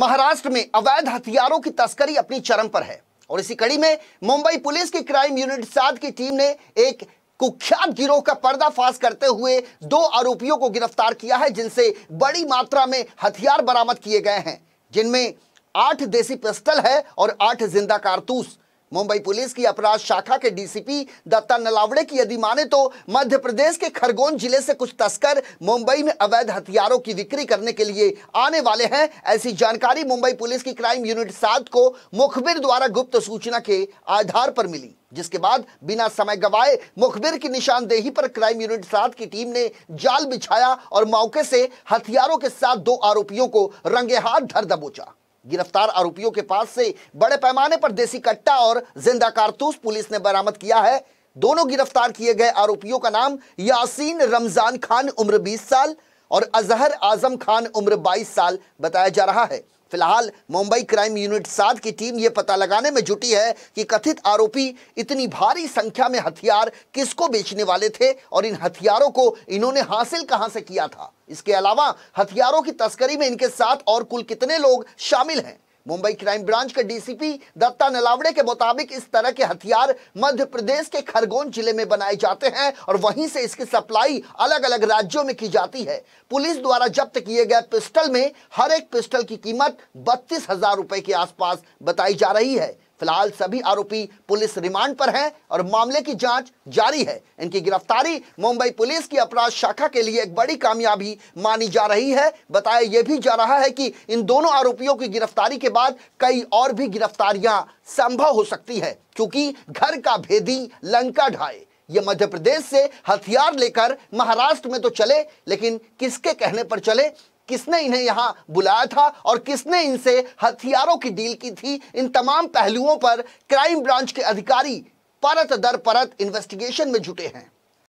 महाराष्ट्र में अवैध हथियारों की तस्करी अपनी चरम पर है और इसी कड़ी में मुंबई पुलिस की क्राइम यूनिट 7 की टीम ने एक कुख्यात गिरोह का पर्दाफाश करते हुए 2 आरोपियों को गिरफ्तार किया है, जिनसे बड़ी मात्रा में हथियार बरामद किए गए हैं, जिनमें 8 देसी पिस्टल है और 8 जिंदा कारतूस। मुंबई पुलिस की अपराध शाखा के डीसीपी दत्ता नलावड़े की यदि माने तो मध्य प्रदेश के खरगोन जिले से कुछ तस्कर मुंबई में अवैध हथियारों की बिक्री करने के लिए आने वाले हैं। ऐसी जानकारी मुंबई पुलिस की क्राइम यूनिट 7 को मुखबिर द्वारा गुप्त सूचना के आधार पर मिली, जिसके बाद बिना समय गवाए मुखबिर की निशानदेही पर क्राइम यूनिट 7 की टीम ने जाल बिछाया और मौके से हथियारों के साथ 2 आरोपियों को रंगे हाथ धर दबोचा। गिरफ्तार आरोपियों के पास से बड़े पैमाने पर देसी कट्टा और जिंदा कारतूस पुलिस ने बरामद किया है। दोनों गिरफ्तार किए गए आरोपियों का नाम यासीन रमजान खान उम्र 20 साल और अजहर आजम खान उम्र 22 साल बताया जा रहा है। फिलहाल मुंबई क्राइम यूनिट 7 की टीम ये पता लगाने में जुटी है कि कथित आरोपी इतनी भारी संख्या में हथियार किसको बेचने वाले थे और इन हथियारों को इन्होंने हासिल कहां से किया था। इसके अलावा हथियारों की तस्करी में इनके साथ और कुल कितने लोग शामिल हैं। मुंबई क्राइम ब्रांच के डीसीपी दत्ता नलावड़े के मुताबिक इस तरह के हथियार मध्य प्रदेश के खरगोन जिले में बनाए जाते हैं और वहीं से इसकी सप्लाई अलग अलग राज्यों में की जाती है। पुलिस द्वारा जब्त किए गए पिस्टल में हर एक पिस्टल की कीमत 32,000 रुपए के आसपास बताई जा रही है। फिलहाल सभी आरोपी पुलिस रिमांड पर हैं और मामले की जांच जारी है। इनकी गिरफ्तारी मुंबई पुलिस की अपराध शाखा के लिए एक बड़ी कामयाबी मानी जा रही है। बताया यह भी जा रहा है कि इन दोनों आरोपियों की गिरफ्तारी के बाद कई और भी गिरफ्तारियां संभव हो सकती है, क्योंकि घर का भेदी लंका ढाए। ये मध्य प्रदेश से हथियार लेकर महाराष्ट्र में तो चले, लेकिन किसके कहने पर चले, किसने इन्हें यहां बुलाया था और किसने इनसे हथियारों की डील की थी, इन तमाम पहलुओं पर क्राइम ब्रांच के अधिकारी परत दर परत इन्वेस्टिगेशन में जुटे हैं।